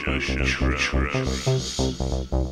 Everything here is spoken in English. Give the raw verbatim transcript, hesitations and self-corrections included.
Trust.